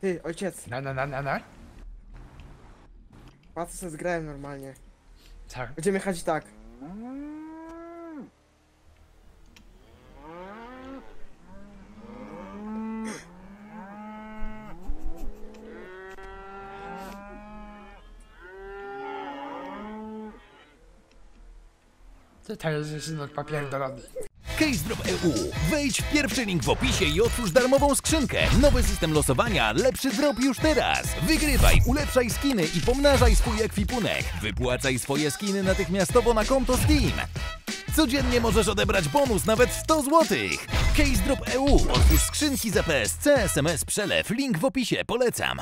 Ty, ojciec. Na. Patrz, co zgrałem normalnie. Tak. Będziemy jechać i tak. Teraz jest znak papieru do rady. CaseDrop.eu. Wejdź w pierwszy link w opisie i otwórz darmową skrzynkę. Nowy system losowania, lepszy drop już teraz. Wygrywaj, ulepszaj skiny i pomnażaj swój ekwipunek. Wypłacaj swoje skiny natychmiastowo na konto z Steam. Codziennie możesz odebrać bonus nawet 100 zł. CaseDrop.eu. Otwórz skrzynki za PSC, SMS, przelew. Link w opisie. Polecam.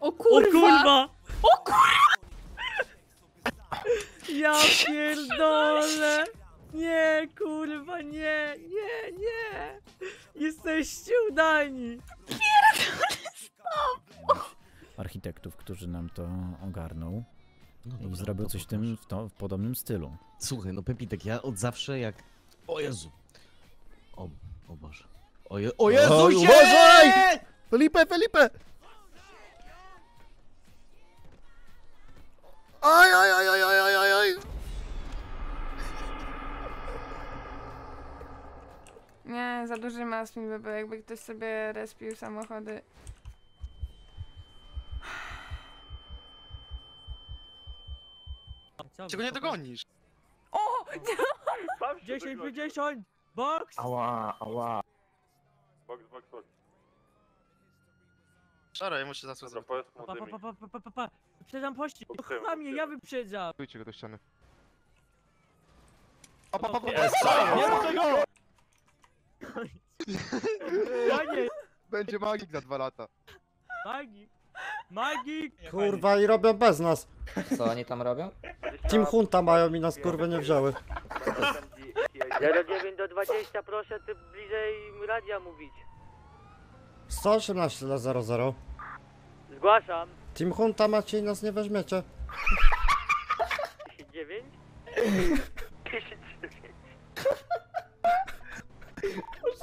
O kurwa! O kurwa! O kurwa! Ja pierdolę! Nie, kurwa, nie! Jesteście udani! Pierdolę, stop! Architektów, którzy nam to ogarnął. No dobra, i zrobił coś w podobnym stylu. Słuchaj, no Pepitek, ja od zawsze jak... O Jezu! O Boże! O Jezusie! Uważaj! Felipe! Oj. Nie, za duży mas mi by był, jakby ktoś sobie respił samochody. Czego nie dogonisz? O! 10-50! Box! Ała! Box. Szara, ja muszę zasłać zrobić. Pa. Wyprzedzam pościg, to chyba mnie, ja wyprzedzam! Pójdźcie go do ściany. Nie! Będzie magik za 2 lata. Magik! Kurwa, i robią bez nas. Co oni tam robią? Tim Hunta mają i nas kurwa nie wzięły. 09 do 20, proszę ty bliżej radia mówić. 118 dla 00. Zgłaszam. Tim Hunta macie i nas nie weźmiecie. 9?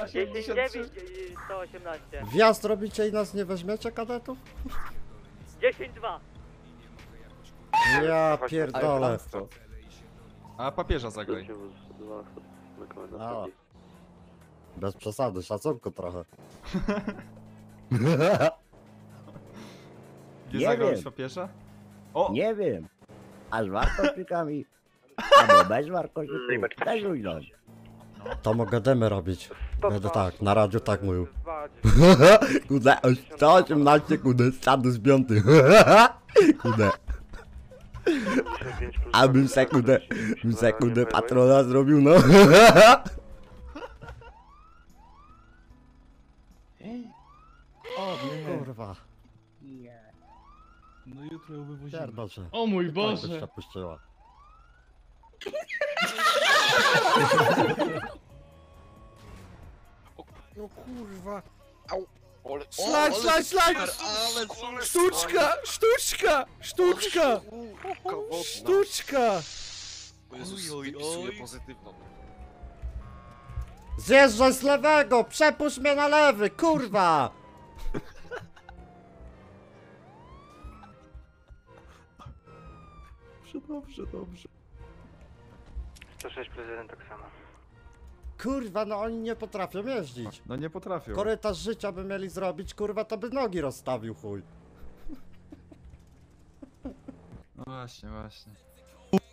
10-9 i 118. Wjazd robicie i nas nie weźmiecie, kadetów? 10-2. Ja pierdolę. A papieża zagraj. Bez przesady, szacunku trochę. Gdzie zagrałeś papieża? O! Nie wiem. A z warkocznikami. Albo bez warkoczników. Też luźno. To mogę demy robić. Będę tak, na radiu tak mówił. Kudę, 118 kudę, stadu z 5. Kudę. A bym sekundę patrona zrobił, no. O kurwa. No jutro ją wywozimy. O mój Boże! No kurwa. Au. Szlak! Sztuczka! O Jezus, wypisuję pozytywną. Zjeżdżaj z lewego! Przepuść mnie na lewy, kurwa! Dobrze. 106 plus 1 tak samo. Kurwa, no oni nie potrafią jeździć. No nie potrafią. Korytarz życia by mieli zrobić, kurwa, to by nogi rozstawił, chuj. No właśnie.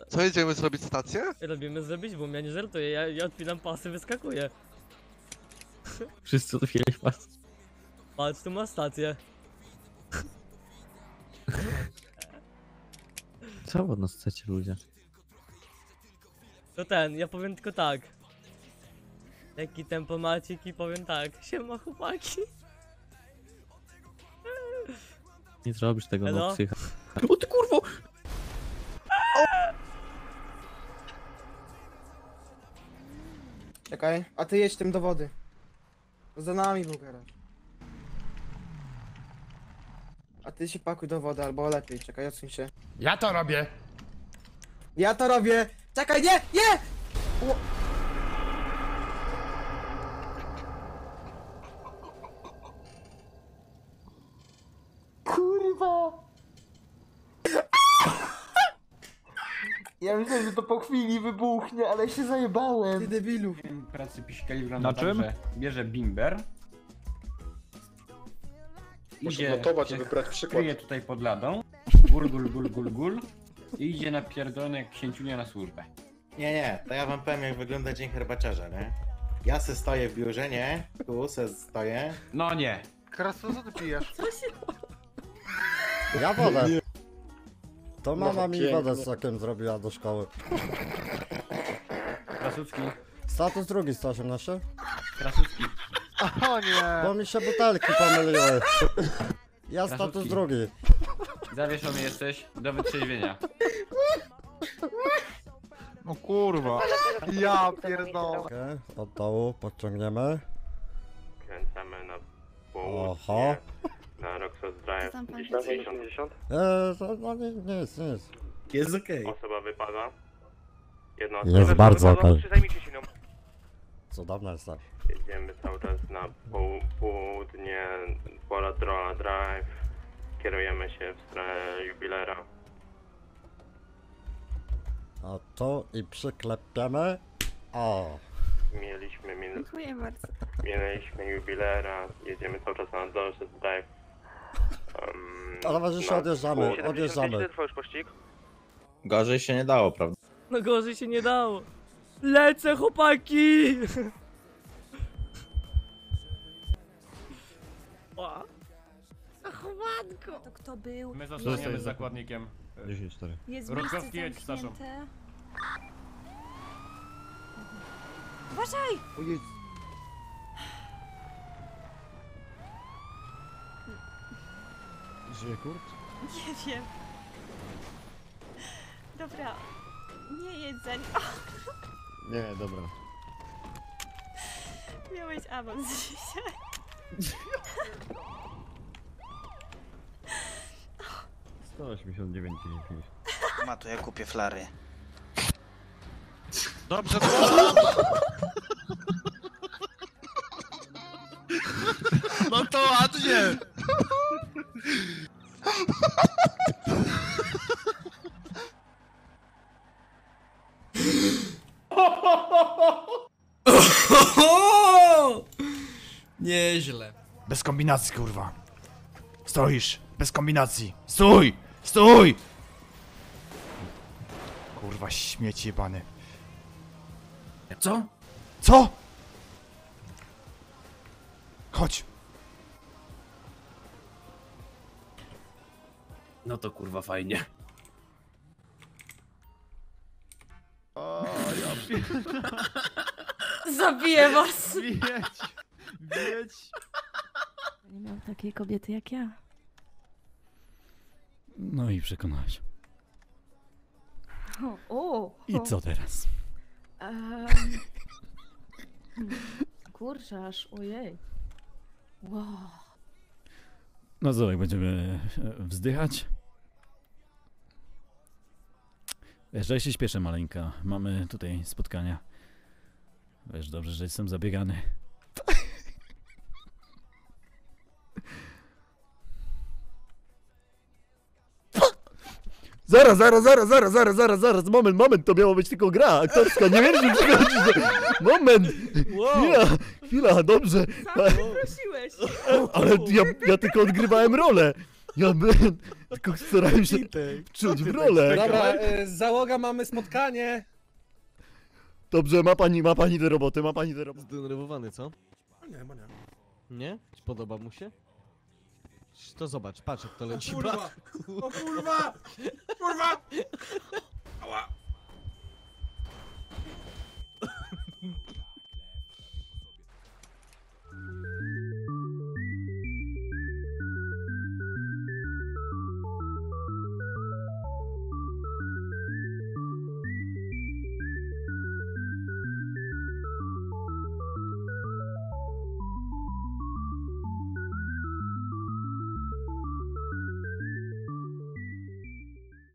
Co jedziemy zrobić, stację? Robimy zrobić, bo ja nie żartuję, ja odpinam pasy, wyskakuję. Wszyscy odpinać pas. Patrz, tu ma stację. Co od nas chcecie, ludzie? To ten, ja powiem tylko tak. Taki tempomacik i powiem tak. Siema chłopaki. Nie zrobisz tego, no psycha. O ty kurwo! Czekaj, a ty jedź tym do wody. Za nami był garaż. A ty się pakuj do wody, albo lepiej, czekaj, odsuń się. Ja to robię! Czekaj, nie! Nie! O. Kurwa! Ja myślałem, że to po chwili wybuchnie, ale się zajebałem. Ty debilu. Pracy pisikali w randomu, że bierze bimber. Muszę notować, żeby brać przykład. Kryje tutaj pod ladą. Gul, gul, gul, gul, gul. I idzie na pierdolę księciunia na służbę. Nie, nie, to ja wam powiem, jak wygląda dzień herbaciarza, nie? Ja se stoję w biurze, nie? Tu se stoję. No nie. Krasu, co ty pijesz? Co się... Ja wodę. Nie. To mama no, mi pięknie. Wodę z sokiem zrobiła do szkoły. Krasucki. Status drugi, 118. Krasucki. O nie! Bo mi się butelki pomyliły. Ja Krasucki. Status drugi. Zawieszony jesteś do wytrzeźwienia. No kurwa. Ja pierdolę. Okej, od dołu podciągniemy. Kręcamy na południe. Na Roxas Drive 10-80. No nic. Jest okej. Osoba wypada. Jedna osoba jest bardzo okej. Cudowna jest tak. Jedziemy cały czas na południe Poladrola Drive. Kierujemy się w stronę Jubilera. A to i przyklepiamy. O! Mieliśmy minut. Dziękuję bardzo. Mieliśmy Jubilera. Jedziemy cały czas na Dorset Drive. Ale towarzysze, no, odjeżdżamy. Ile trwa już pościg? Gorzej się nie dało, prawda? No gorzej się nie dało. Lecę, chłopaki! Zakładko! To kto był? My zostaniemy z zakładnikiem. 10-4. Rutkowski, jedź z Saszą. Uważaj! Żyje kurt? Nie wiem. Dobra. Nie jedź za nim. Nie, dobra. Miałeś awans dzisiaj. To 89 pięć. Ma to ja kupię flary. Dobrze, to... No to ładnie! Nieźle. Bez kombinacji, kurwa. Stoisz, bez kombinacji. Stój! Stój! Kurwa, śmieci jebany. Co? Co? Chodź. No to kurwa fajnie. O, ja pierdolę. Zabiję was. Wiedź. Nie miał takiej kobiety jak ja. No i przekonałeś. I co teraz? Kurczę, aż ojej. Wow. No co, jak będziemy wzdychać? Wiesz, że ja się śpieszę maleńka. Mamy tutaj spotkania. Wiesz dobrze, że jestem zabiegany. Zaraz, moment, to miało być tylko gra aktorska, nie wiem, że przychodzi, moment, chwila, dobrze. Sam prosiłeś. Ale ja tylko odgrywałem rolę, tylko starałem się wczuć w rolę. Dobra, załoga, mamy spotkanie. Dobrze, ma pani te roboty, Zdenerwowany, co? Nie. Nie? Podoba mu się? To zobacz, patrz jak to leci. O kurwa!